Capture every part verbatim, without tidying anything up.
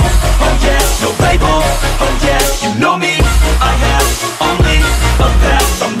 oh yeah. No label, oh yeah. You know me, I have only a path. I'm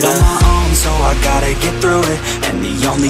on my own, so I gotta get through it. And the only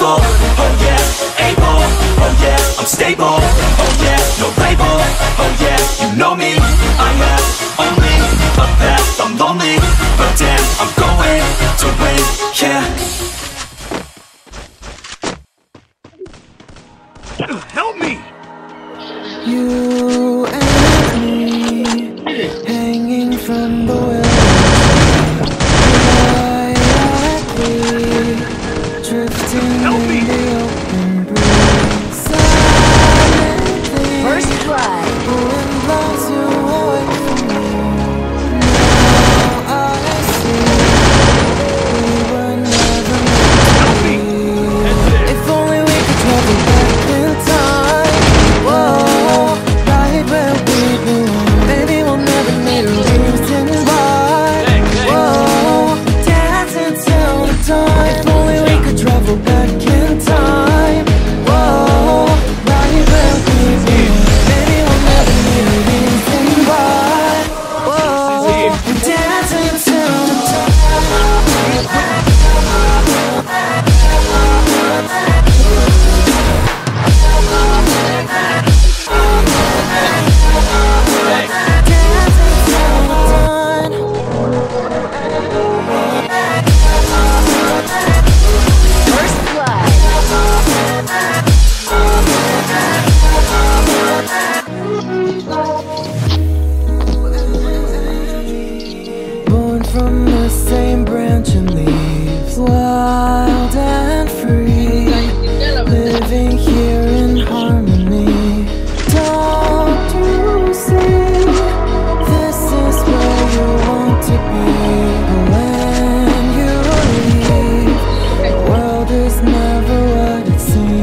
Oh yeah, able, oh yeah, I'm stable, oh yeah, no label, oh yeah, you know me, I have only a path, I'm lonely, but damn, I'm going to win, yeah. Help me! You and me, hanging from the wall.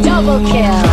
Double kill.